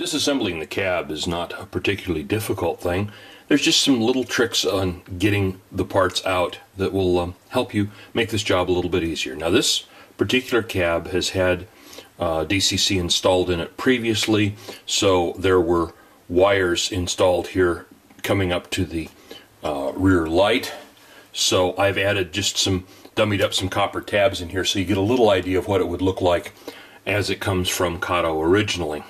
Disassembling the cab is not a particularly difficult thing. There's just some little tricks on getting the parts out that will help you make this job a little bit easier. Now, this particular cab has had DCC installed in it previously, so there were wires installed here coming up to the rear light. So I've added just some, dummied up some copper tabs in here so you get a little idea of what it would look like as it comes from Kato originally.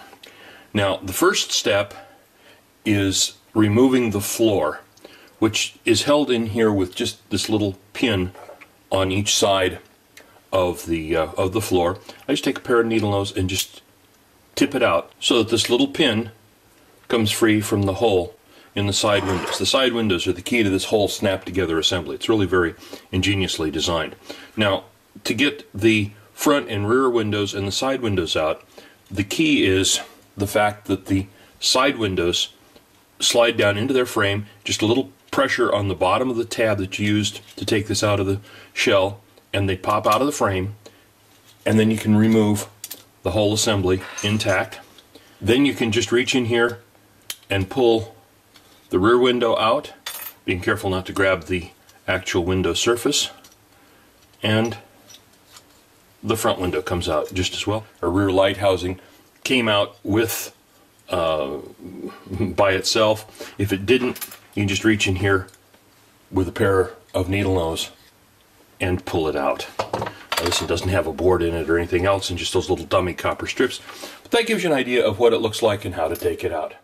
Now, the first step is removing the floor, which is held in here with just this little pin on each side of the floor. I just take a pair of needle nose and just tip it out so that this little pin comes free from the hole in the side windows. The side windows are the key to this whole snap-together assembly. It's really very ingeniously designed. Now, to get the front and rear windows and the side windows out, the key is the fact that the side windows slide down into their frame, just a little pressure on the bottom of the tab that you used to take this out of the shell, and they pop out of the frame, and then you can remove the whole assembly intact. Then you can just reach in here and pull the rear window out, being careful not to grab the actual window surface, and the front window comes out just as well. A rear light housing came out with by itself. If it didn't, you can just reach in here with a pair of needle nose and pull it out. Now, this one doesn't have a board in it or anything else, and just those little dummy copper strips. But that gives you an idea of what it looks like and how to take it out.